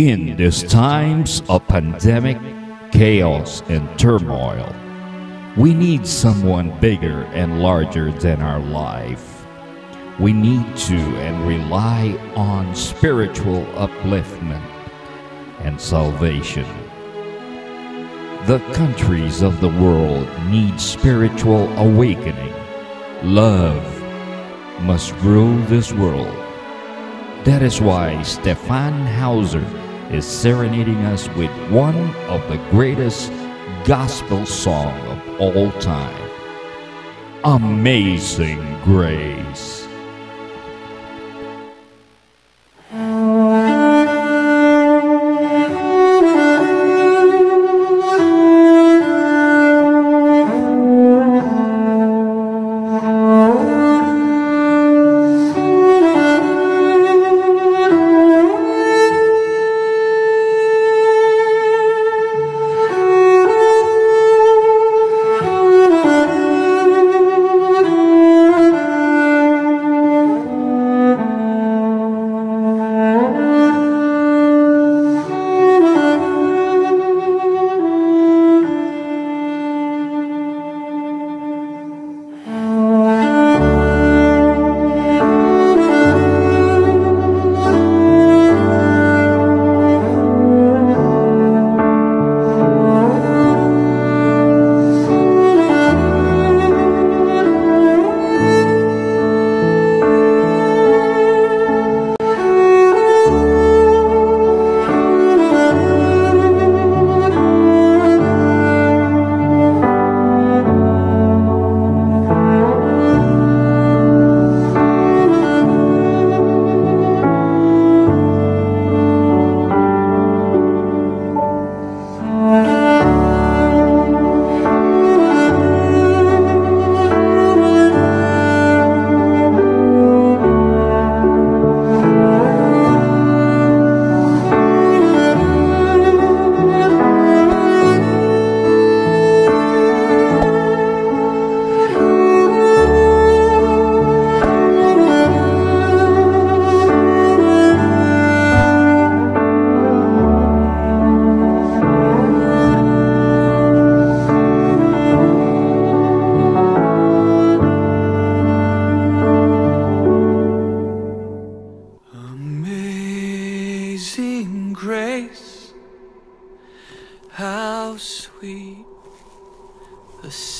In these times of pandemic, chaos and turmoil, we need someone bigger and larger than our life. We need to and rely on spiritual upliftment and salvation. The countries of the world need spiritual awakening. Love must rule this world. That is why Stjepan Hauser is serenading us with one of the greatest gospel song of all time, Amazing Grace. Amazing grace, how sweet the